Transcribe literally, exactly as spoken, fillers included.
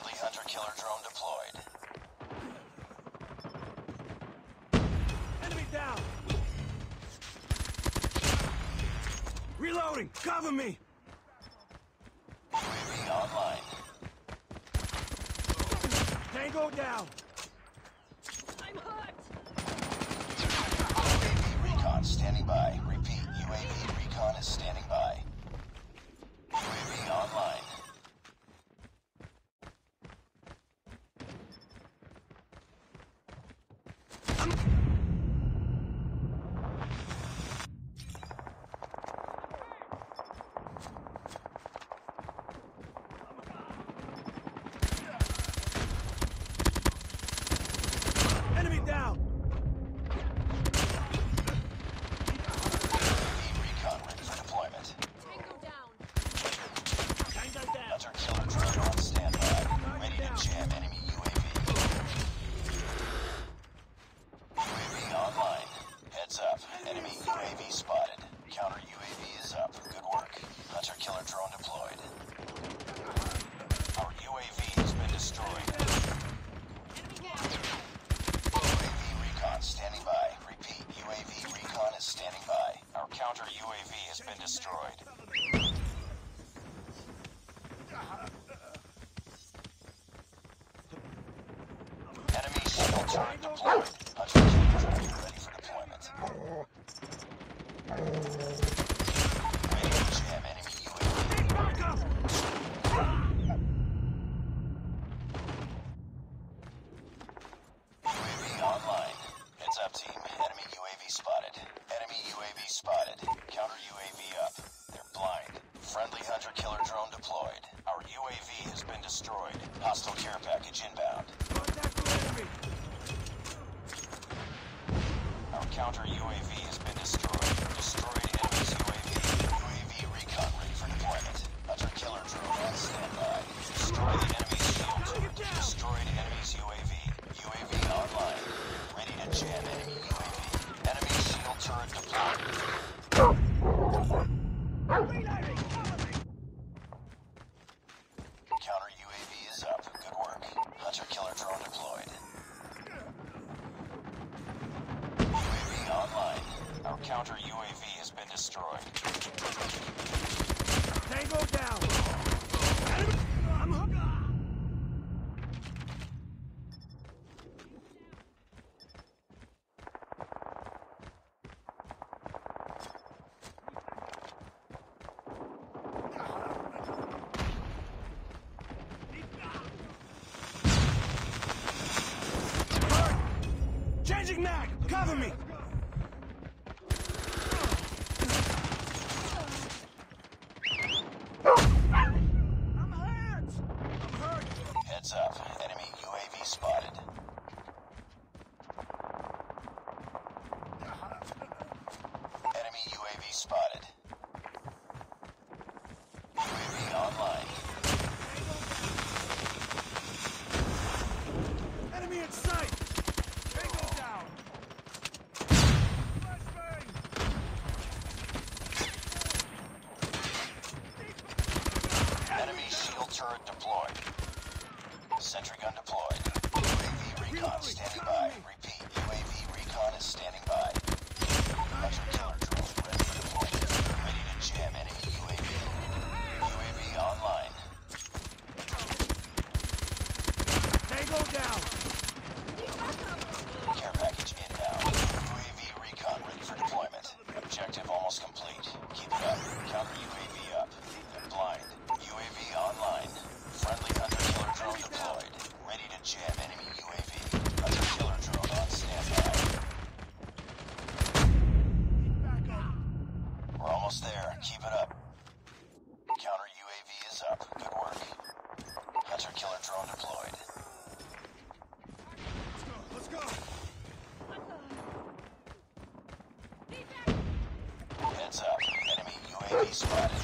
Friendly hunter-killer drone deployed. Enemy down! Reloading! Cover me! U A V online. Tango down! I'm hurt! U A V recon standing by. Repeat, U A V recon is standing by. U A V online. Cover me! I'm hurt! I'm hurt! Heads up. Enemy U A V spotted. Enemy U A V spotted. U A V online. Enemy in sight! Spotted.